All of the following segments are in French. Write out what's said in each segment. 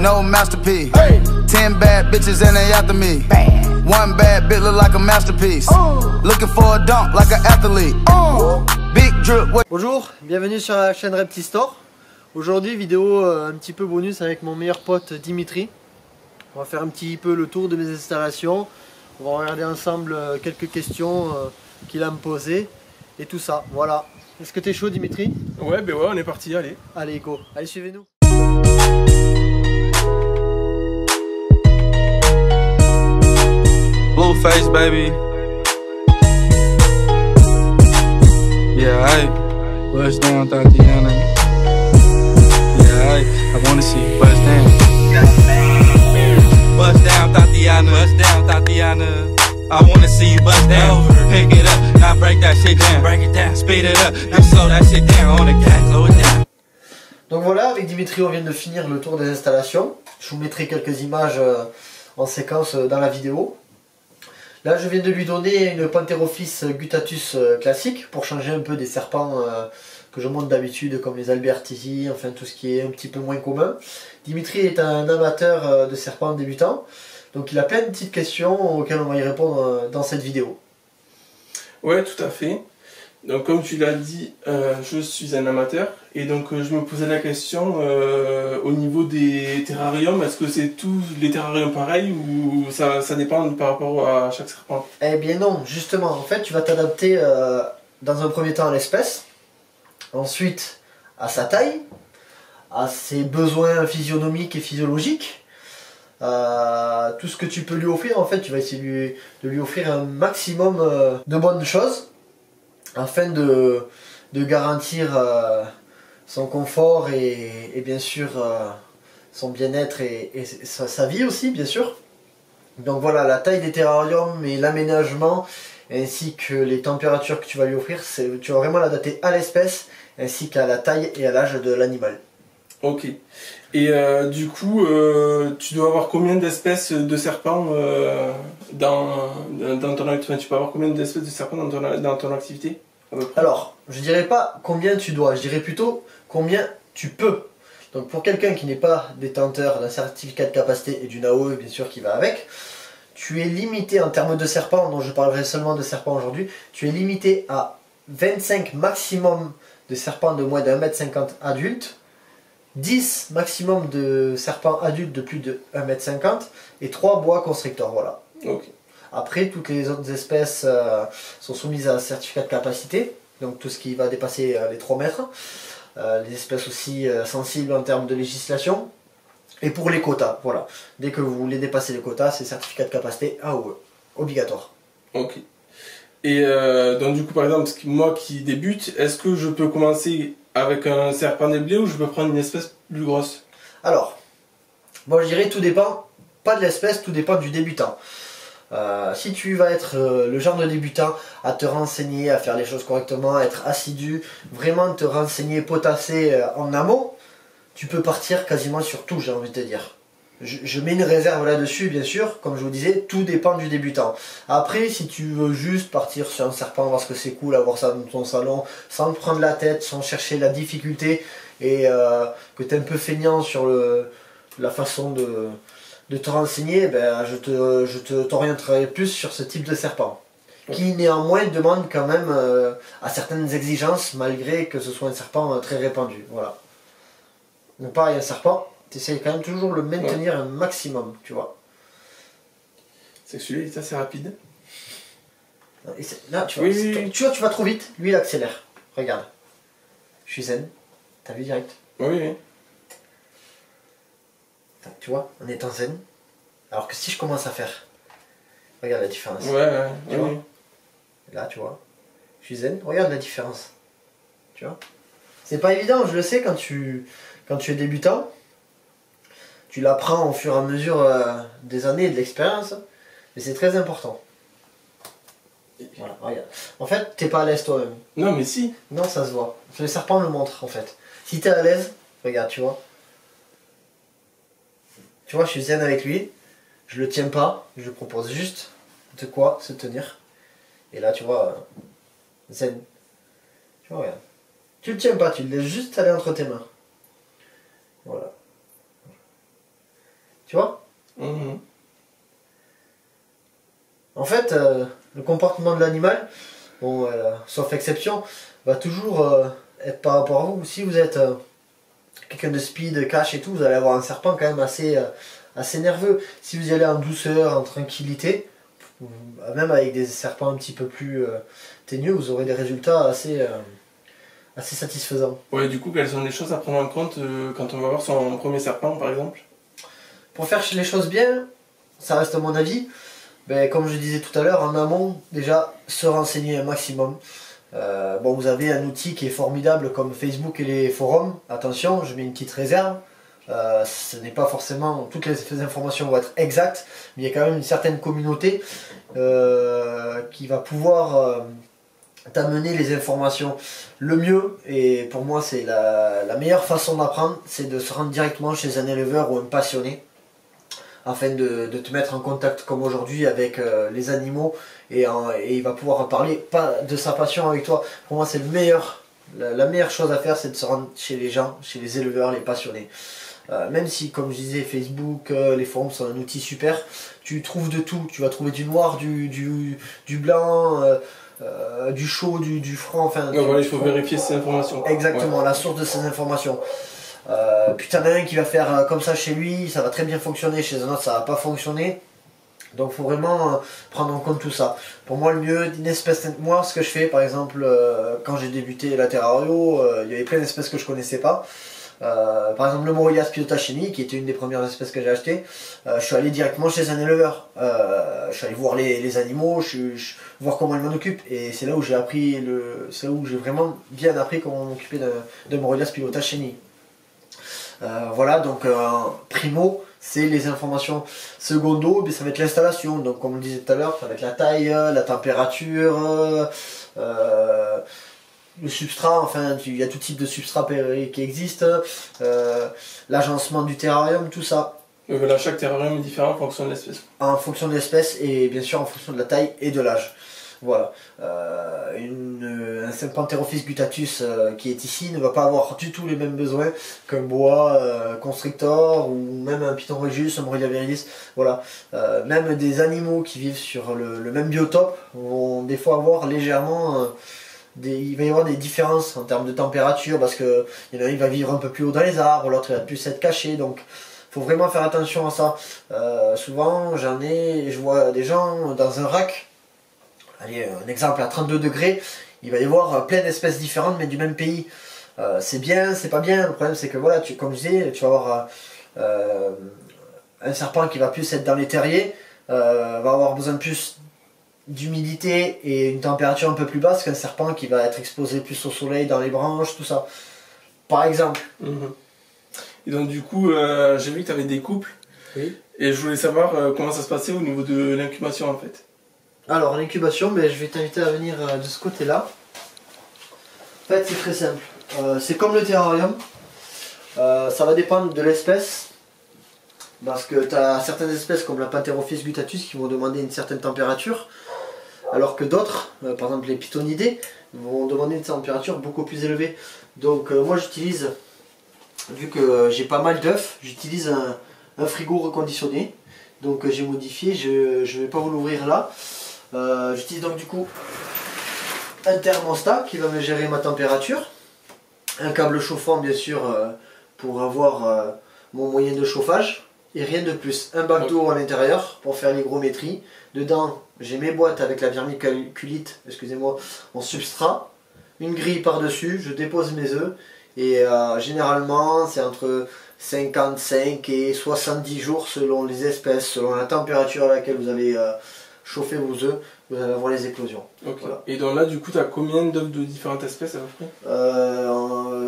no masterpiece. Hey. 10 bad bitches and they after me. Bad. One bad bitch look like a masterpiece. Looking for a dunk like an athlete. Big drip. Bonjour, bienvenue sur la chaîne Reptistore. Aujourd'hui, vidéo un petit peu bonus avec mon meilleur pote Dimitri. On va faire un petit peu le tour de mes installations. On va regarder ensemble quelques questions qu'il a me posées et tout ça. Voilà. Est-ce que t'es chaud, Dimitri? Ouais, ben ouais, on est parti, allez. Allez, go. Allez, suivez-nous. Blue face, baby. Yeah, I bust down, Tatiana. Yeah, I wanna see you bust down. Bust down, Tatiana. Bust down, Tatiana. I wanna see you bust down, pick it up, not break that shit down, break it down, speed it up, now slow that shit down, on the gas, slow it down. Donc voilà, avec Dimitri on vient de finir le tour des installations. Je vous mettrai quelques images en séquence dans la vidéo. Là je viens de lui donner une Pantherophis gutatus classique pour changer un peu des serpents que je monte d'habitude comme les Albertisi, enfin tout ce qui est un petit peu moins commun. Dimitri est un amateur de serpents débutants. Donc il a plein de petites questions auxquelles on va y répondre dans cette vidéo. Ouais, tout à fait. Donc comme tu l'as dit, je suis un amateur. Et donc je me posais la question, au niveau des terrariums, est-ce que c'est tous les terrariums pareils ou ça dépend par rapport à chaque serpent? Eh bien non, justement, en fait tu vas t'adapter dans un premier temps à l'espèce, ensuite à sa taille, à ses besoins physionomiques et physiologiques. Tout ce que tu peux lui offrir, en fait tu vas essayer de lui offrir un maximum de bonnes choses afin de garantir son confort et bien sûr son bien-être et sa vie aussi bien sûr. Donc voilà, la taille des terrariums et l'aménagement ainsi que les températures que tu vas lui offrir, tu vas vraiment l'adapter à l'espèce ainsi qu'à la taille et à l'âge de l'animal. Ok. Et du coup, tu dois avoir combien d'espèces de serpents dans ton activité? Tu peux avoir combien d'espèces de serpents dans ton activité? Alors, je dirais pas combien tu dois, je dirais plutôt combien tu peux. Donc pour quelqu'un qui n'est pas détenteur d'un certificat de capacité et d'une AOE bien sûr qui va avec, tu es limité en termes de serpents, dont je parlerai seulement de serpents aujourd'hui, tu es limité à 25 maximum de serpents de moins d'1,50 m adultes, 10 maximum de serpents adultes de plus de 1,50 m et 3 boa constrictors, voilà. Okay. Après, toutes les autres espèces sont soumises à un certificat de capacité, donc tout ce qui va dépasser les 3 mètres, les espèces aussi sensibles en termes de législation, et pour les quotas, voilà. Dès que vous voulez dépasser les quotas, c'est certificat de capacité AOE, obligatoire. Ok. Et donc du coup, par exemple, moi qui débute, est-ce que je peux commencer avec un serpent des blés ou je peux prendre une espèce plus grosse? Alors, moi je dirais tout dépend, pas de l'espèce, tout dépend du débutant. Si tu vas être le genre de débutant à te renseigner, à faire les choses correctement, à être assidu, vraiment te renseigner, potasser en amont, tu peux partir quasiment sur tout, j'ai envie de te dire. Je mets une réserve là-dessus, bien sûr, comme je vous disais, tout dépend du débutant. Après, si tu veux juste partir sur un serpent, voir ce que c'est cool, avoir ça dans ton salon, sans te prendre la tête, sans chercher la difficulté, et que tu es un peu feignant sur la façon de te renseigner, ben, je t'orienterai plus sur ce type de serpent, qui néanmoins demande quand même à certaines exigences, malgré que ce soit un serpent très répandu. Voilà. Donc pareil, un serpent, t'essayes quand même toujours le maintenir, ouais, un maximum, tu vois. C'est que celui-là il est assez rapide. Et là, tu vois, oui, tu vas trop vite, lui il accélère. Regarde. Je suis zen. T'as vu direct? Oui, oui. Tu vois, on est en zen. Alors que si je commence à faire. Regarde la différence. Ouais, ouais. Tu vois, oui. Là, tu vois. Je suis zen. Regarde la différence. Tu vois. C'est pas évident, je le sais, quand tu es débutant. Tu l'apprends au fur et à mesure des années et de l'expérience, mais c'est très important. Voilà, regarde. En fait, t'es pas à l'aise toi-même. Non, mais si. Non, ça se voit. Le serpent le montre, en fait. Si t'es à l'aise, regarde, tu vois. Tu vois, je suis zen avec lui. Je le tiens pas. Je propose juste de quoi se tenir. Et là, tu vois, zen. Tu vois, regarde. Tu le tiens pas, tu le laisses juste aller entre tes mains. Voilà. Tu vois? Mmh. En fait, le comportement de l'animal, bon, sauf exception, va toujours être par rapport à vous. Si vous êtes quelqu'un de speed, cash et tout, vous allez avoir un serpent quand même assez, assez nerveux. Si vous y allez en douceur, en tranquillité, même avec des serpents un petit peu plus ténues, vous aurez des résultats assez, assez satisfaisants. Ouais, du coup, quelles sont les choses à prendre en compte quand on va voir son premier serpent, par exemple? Pour faire les choses bien, ça reste à mon avis, ben, comme je disais tout à l'heure, en amont, déjà, se renseigner un maximum. Bon, vous avez un outil qui est formidable comme Facebook et les forums. Attention, je mets une petite réserve. Ce n'est pas forcément toutes les informations vont être exactes, mais il y a quand même une certaine communauté qui va pouvoir t'amener les informations. Le mieux, et pour moi c'est la meilleure façon d'apprendre, c'est de se rendre directement chez un éleveur ou un passionné afin de te mettre en contact comme aujourd'hui avec les animaux et il va pouvoir en parler de sa passion avec toi. Pour moi c'est le meilleur. La meilleure chose à faire, c'est de se rendre chez les gens, chez les éleveurs, les passionnés. Même si, comme je disais, Facebook, les forums sont un outil super, tu trouves de tout. Tu vas trouver du noir, du blanc, du chaud, du franc. Enfin, ouais, voilà, il faut vérifier ces informations. Exactement, ouais. La source de ces informations. Puis t'en as un qui va faire comme ça chez lui, ça va très bien fonctionner, chez un autre ça va pas fonctionner. Donc faut vraiment prendre en compte tout ça. Pour moi le mieux, une espèce, moi ce que je fais par exemple quand j'ai débuté la terrario, il y avait plein d'espèces que je connaissais pas. Par exemple le Morelia spilota cheynei qui était une des premières espèces que j'ai achetées, je suis allé directement chez un éleveur, je suis allé voir les animaux, voir comment ils m'en occupent et c'est là où j'ai appris, c'est là où j'ai vraiment bien appris comment m'occuper de Morelia spilota cheynei. Voilà donc primo c'est les informations. Secondo, ça va être l'installation. Donc comme on le disait tout à l'heure, ça va être la taille, la température, le substrat, enfin il y a tout type de substrat qui existe, l'agencement du terrarium, tout ça. Voilà, chaque terrarium est différent en fonction de l'espèce. En fonction de l'espèce et bien sûr en fonction de la taille et de l'âge. Voilà, un Pantherophis gutatus qui est ici ne va pas avoir du tout les mêmes besoins qu'un Boa Constrictor ou même un Python regius, un Morelia viridis. Voilà, même des animaux qui vivent sur le même biotope vont des fois avoir légèrement, il va y avoir des différences en termes de température parce qu'il y en a un qui va vivre un peu plus haut dans les arbres, l'autre va plus être caché donc... Faut vraiment faire attention à ça. Souvent je vois des gens dans un rack. Allez, un exemple à 32 degrés, il va y avoir plein d'espèces différentes mais du même pays. C'est bien, c'est pas bien, le problème c'est que voilà, comme je disais, tu vas avoir un serpent qui va plus être dans les terriers, va avoir besoin de plus d'humidité et une température un peu plus basse qu'un serpent qui va être exposé plus au soleil, dans les branches, tout ça. Par exemple. Mmh. Et donc du coup, j'ai vu que tu avais des couples, oui. Et je voulais savoir comment ça se passait au niveau de l'incubation en fait. Alors l'incubation, ben, je vais t'inviter à venir de ce côté-là. En fait c'est très simple, c'est comme le terrarium, ça va dépendre de l'espèce, parce que tu as certaines espèces comme la Pantherophis gutatus qui vont demander une certaine température, alors que d'autres, par exemple les Pythonidae, vont demander une température beaucoup plus élevée. Donc moi j'utilise, vu que j'ai pas mal d'œufs, j'utilise un frigo reconditionné, donc j'ai modifié, je vais pas vous l'ouvrir là. J'utilise donc du coup un thermostat qui va me gérer ma température, un câble chauffant bien sûr pour avoir mon moyen de chauffage et rien de plus, un bac d'eau à l'intérieur pour faire l'hygrométrie, dedans j'ai mes boîtes avec la vermiculite, excusez-moi, en substrat, une grille par dessus, je dépose mes œufs et généralement c'est entre 55 et 70 jours selon les espèces, selon la température à laquelle vous allez chauffer vos œufs, vous allez avoir les éclosions. Okay. Voilà. Et donc là, du coup, tu as combien d'œufs de différentes espèces à peu près?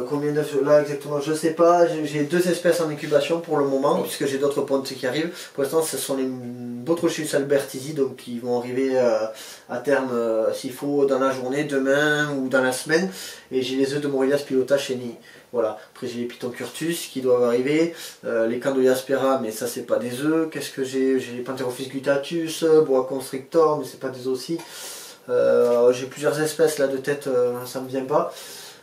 Combien d'œufs là exactement? Je sais pas, j'ai deux espèces en incubation pour le moment, okay. Puisque j'ai d'autres pontes qui arrivent. Pour l'instant, ce sont les Botrochus Albertisi, donc qui vont arriver à terme s'il faut dans la journée, demain ou dans la semaine. Et j'ai les œufs de Morelia spilota cheynei. Voilà, après j'ai les Python curtus qui doivent arriver, les Candoia aspera, mais ça c'est pas des œufs. Qu'est-ce que j'ai? J'ai les Pantherophis gutatus, Boa Constrictor, mais c'est pas des œufs aussi. J'ai plusieurs espèces là de tête, ça me vient pas.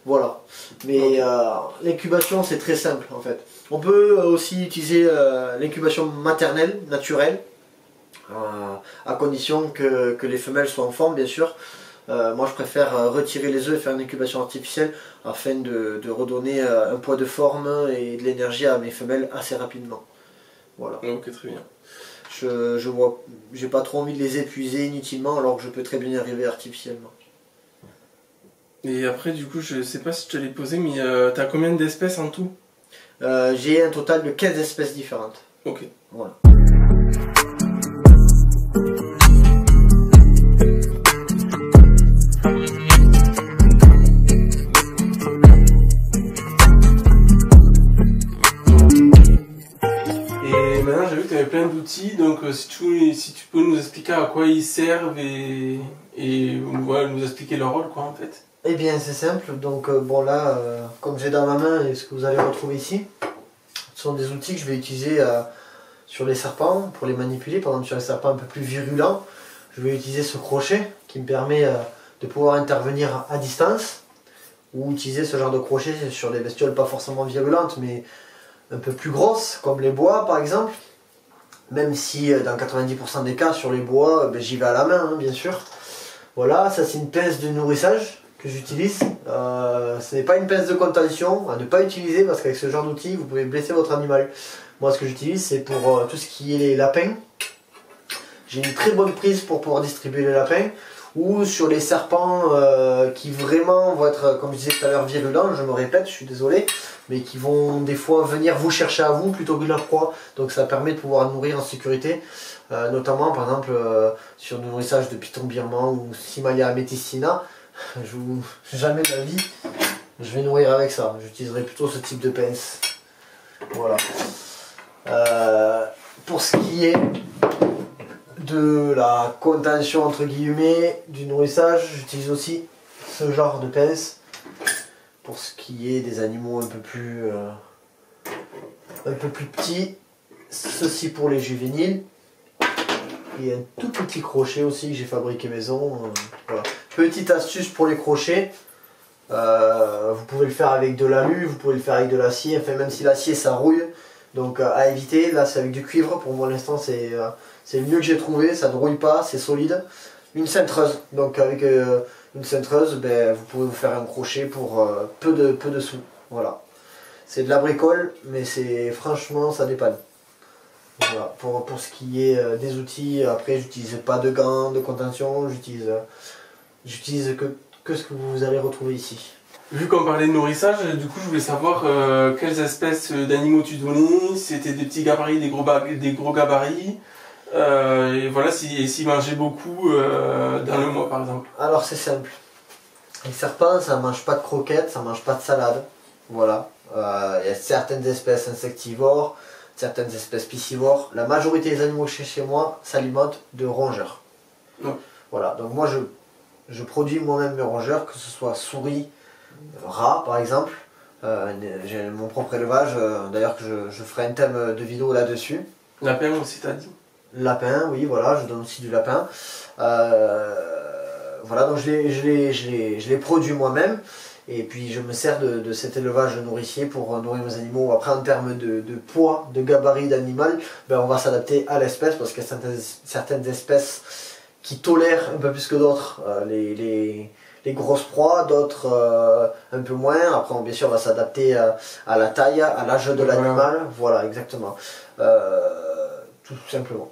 Voilà. Mais okay. L'incubation, c'est très simple en fait. On peut aussi utiliser l'incubation maternelle, naturelle, à condition que les femelles soient en forme, bien sûr. Moi, je préfère retirer les œufs et faire une incubation artificielle afin de redonner un poids de forme et de l'énergie à mes femelles assez rapidement. Voilà. Ok, très bien. Je vois, j'ai pas trop envie de les épuiser inutilement alors que je peux très bien y arriver artificiellement. Et après, du coup, je sais pas si je te l'ai posé, mais t'as combien d'espèces en tout? J'ai un total de 15 espèces différentes. Ok. Voilà. Plein d'outils, donc si tu peux nous expliquer à quoi ils servent et voilà, nous expliquer leur rôle quoi en fait. Eh bien c'est simple, donc bon là comme j'ai dans ma main et ce que vous allez retrouver ici, ce sont des outils que je vais utiliser sur les serpents pour les manipuler. Par exemple sur les serpents un peu plus virulents, je vais utiliser ce crochet qui me permet de pouvoir intervenir à distance, ou utiliser ce genre de crochet sur des bestioles pas forcément virulentes mais un peu plus grosses comme les boas par exemple. Même si dans 90% des cas sur les bois, ben, j'y vais à la main hein, bien sûr. Voilà, ça c'est une pince de nourrissage que j'utilise. Ce n'est pas une pince de contention à ne pas utiliser parce qu'avec ce genre d'outil vous pouvez blesser votre animal. Moi ce que j'utilise c'est pour tout ce qui est les lapins. J'ai une très bonne prise pour pouvoir distribuer les lapins. Ou sur les serpents qui vraiment vont être, comme je disais tout à l'heure, virulents, je me répète, je suis désolé, mais qui vont des fois venir vous chercher à vous plutôt que la proie. Donc ça permet de pouvoir nourrir en sécurité, notamment par exemple sur le nourrissage de python birman ou Simalia amethicina. Jamais de la vie, je vais nourrir avec ça. J'utiliserai plutôt ce type de pince. Voilà. Pour ce qui est de la contention entre guillemets du nourrissage, j'utilise aussi ce genre de pince pour ce qui est des animaux un peu plus petits, ceci pour les juvéniles, et un tout petit crochet aussi que j'ai fabriqué maison. Voilà. Petite astuce pour les crochets, vous pouvez le faire avec de l'alu, vous pouvez le faire avec de l'acier, enfin même si l'acier ça rouille, donc à éviter. Là c'est avec du cuivre, pour l'instant c'est le mieux que j'ai trouvé, ça ne rouille pas, c'est solide. Une cintreuse, donc avec une cintreuse, ben, vous pouvez vous faire un crochet pour peu de sous. Voilà. C'est de la bricole, mais c'est franchement ça dépanne. Voilà. Pour ce qui est des outils, après j'utilise pas de gants, de contention, j'utilise que ce que vous allez retrouver ici. Vu qu'on parlait de nourrissage, du coup je voulais savoir quelles espèces d'animaux tu donnais, c'était des petits gabarits, des gros gabarits. Et voilà, s'ils mangeaient beaucoup dans le mois par exemple. Alors c'est simple, les serpents ça mange pas de croquettes, ça mange pas de salade. Voilà, il y a certaines espèces insectivores, certaines espèces piscivores. La majorité des animaux chez moi s'alimentent de rongeurs. Voilà, donc moi je produis moi-même mes rongeurs, que ce soit souris, rats par exemple. J'ai mon propre élevage, d'ailleurs que je ferai un thème de vidéo là-dessus. Lapin aussi t'as dit? Lapin, oui, voilà, je donne aussi du lapin. Voilà, donc je les produis moi-même et puis je me sers de cet élevage nourricier pour nourrir mes animaux. Après, en termes de poids, de gabarit d'animal, ben, on va s'adapter à l'espèce parce qu'il y a certaines espèces qui tolèrent un peu plus que d'autres les grosses proies, d'autres un peu moins. Après, bien sûr, on va s'adapter à la taille, à l'âge de l'animal. Voilà, exactement. Tout simplement.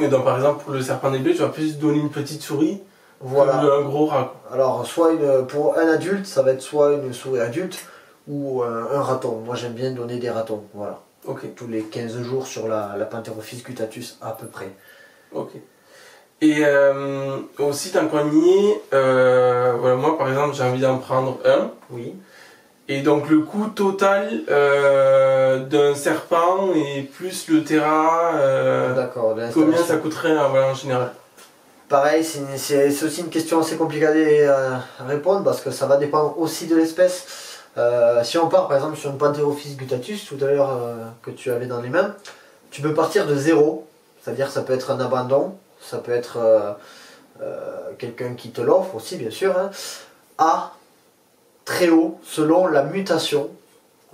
Et donc par exemple pour le serpent nez bleu, tu vas plus donner une petite souris, voilà, ou un gros rat. Alors soit pour un adulte, ça va être soit une souris adulte ou un raton. Moi j'aime bien donner des ratons, voilà. Ok. Tous les 15 jours sur la Pantherophis gutatus à peu près. Ok. Et aussi tant qu'on y est, voilà, moi par exemple j'ai envie d'en prendre un. Oui. Et donc le coût total d'un serpent et plus le terrain, combien ça coûterait voilà, en général? Pareil, c'est aussi une question assez compliquée à répondre parce que ça va dépendre aussi de l'espèce. Si on part par exemple sur une Pantherophis gutatus, tout à l'heure que tu avais dans les mains, tu peux partir de zéro, c'est-à-dire ça peut être un abandon, ça peut être quelqu'un qui te l'offre aussi bien sûr, hein, à très haut selon la mutation,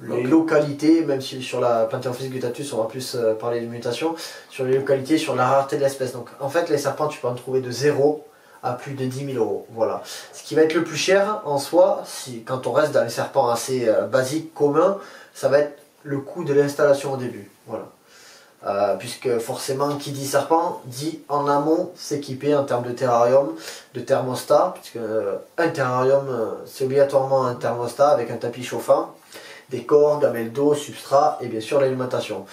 les localités, même si sur la Pantherophis gutatus on va plus parler de mutation, sur les localités, sur la rareté de l'espèce. Donc en fait les serpents tu peux en trouver de 0 à plus de 10 000 €. Voilà. Ce qui va être le plus cher en soi, si, quand on reste dans les serpents assez basiques, communs, ça va être le coût de l'installation au début. Voilà. Puisque forcément qui dit serpent dit en amont s'équiper en termes de terrarium, de thermostat, puisque un terrarium c'est obligatoirement un thermostat avec un tapis chauffant, des cordes, gamelles d'eau, substrat et bien sûr l'alimentation.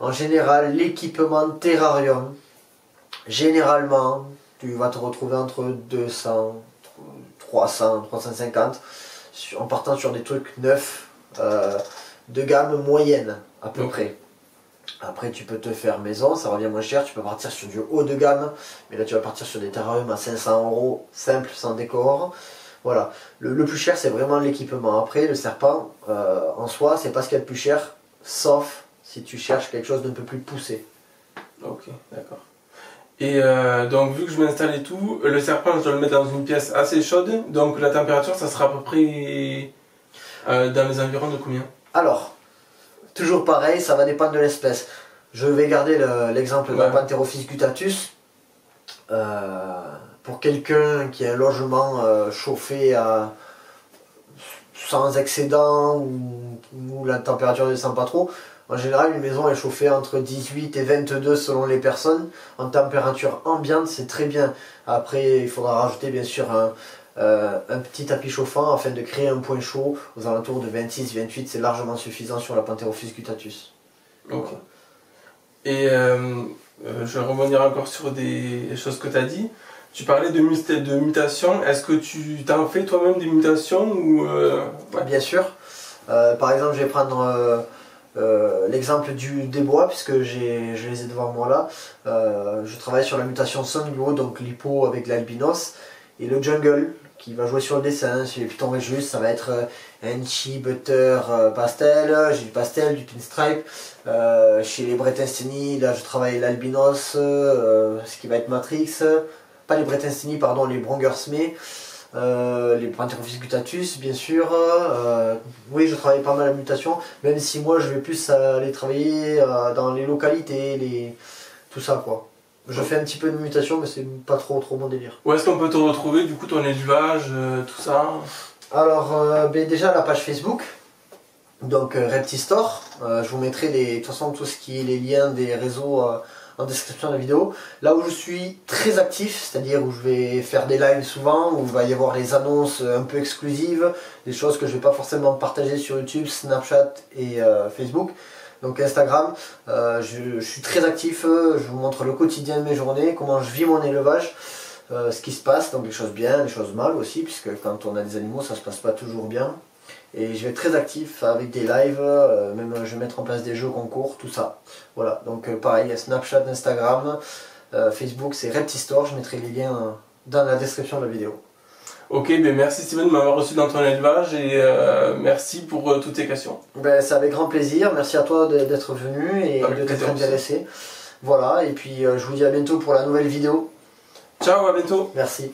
En général l'équipement terrarium, généralement tu vas te retrouver entre 200, 300, 350 en partant sur des trucs neufs de gamme moyenne à peu près. Après tu peux te faire maison, ça revient moins cher, tu peux partir sur du haut de gamme, mais là tu vas partir sur des terrariums à 500 € simple, sans décor. Voilà, le plus cher c'est vraiment l'équipement. Après le serpent en soi c'est pas ce qu'il y a de plus cher, sauf si tu cherches quelque chose d'un peu plus poussé. Ok, d'accord. Et donc vu que je m'installe et tout, le serpent je dois le mettre dans une pièce assez chaude, donc la température ça sera à peu près dans les environs de combien? Alors, toujours pareil, ça va dépendre de l'espèce. Je vais garder l'exemple de la Pantherophis gutatus. Pour quelqu'un qui a un logement chauffé à, sans excédent ou la température ne descend pas trop, en général une maison est chauffée entre 18 et 22 selon les personnes. En température ambiante, c'est très bien. Après, il faudra rajouter bien sûr un petit tapis chauffant afin de créer un point chaud aux alentours de 26-28, c'est largement suffisant sur la Pantherophis gutatus. Ok. Et je vais revenir encore sur des choses que tu as dit. Tu parlais de mutations, est-ce que tu t'en fais toi-même des mutations ou Bien sûr. Par exemple, je vais prendre l'exemple des bois, puisque je les ai devant moi là. Je travaille sur la mutation Songluo, donc l'hippo avec l'albinos. Et le jungle qui va jouer sur le dessin, sur les Python regius, ça va être Enchi, Butter, Pastel, j'ai du Pastel, du Pinstripe. Chez les Brettestini, là je travaille l'Albinos, ce qui va être Matrix, pas les Brettestini, pardon, les Brongersmé, les Pantherophis gutatus bien sûr. Oui, je travaille pas mal la mutation, même si moi je vais plus aller travailler dans les localités, tout ça quoi. Je fais un petit peu de mutation, mais c'est pas trop mon délire. Où est-ce qu'on peut te retrouver, du coup, ton élevage, tout ça? Alors, déjà, la page Facebook, donc Reptistore. Je vous mettrai, de toute façon, tout ce qui est les liens des réseaux en description de la vidéo. Là où je suis très actif, c'est-à-dire où je vais faire des lives souvent, où il va y avoir des annonces un peu exclusives, des choses que je vais pas forcément partager sur YouTube, Snapchat et Facebook. Donc Instagram, je suis très actif, je vous montre le quotidien de mes journées, comment je vis mon élevage, ce qui se passe, donc les choses bien, les choses mal aussi, puisque quand on a des animaux ça se passe pas toujours bien. Et je vais être très actif avec des lives, même je vais mettre en place des jeux concours, tout ça. Voilà, donc pareil, Snapchat, Instagram, Facebook, c'est Reptistore, je mettrai les liens dans la description de la vidéo. Ok, ben merci Steven de m'avoir reçu dans ton élevage et merci pour toutes tes questions. Ben, c'est avec grand plaisir, merci à toi d'être venu et de t'être intéressé. Voilà, et puis je vous dis à bientôt pour la nouvelle vidéo. Ciao, à bientôt. Merci.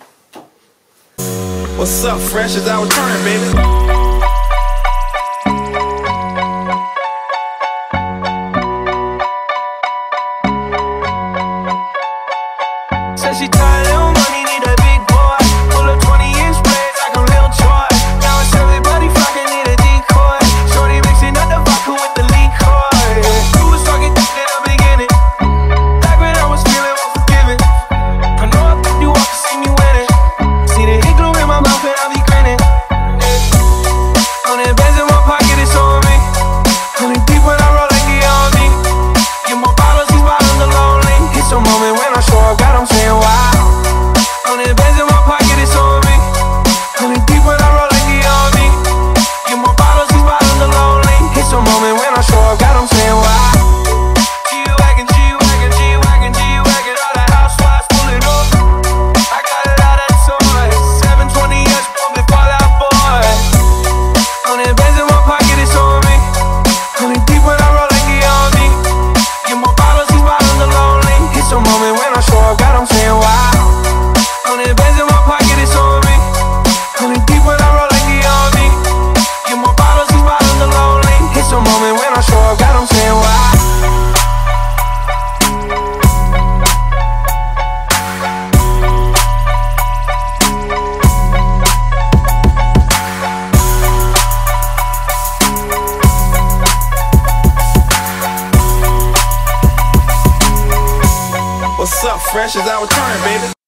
What's up, fresh? It's our turn, baby.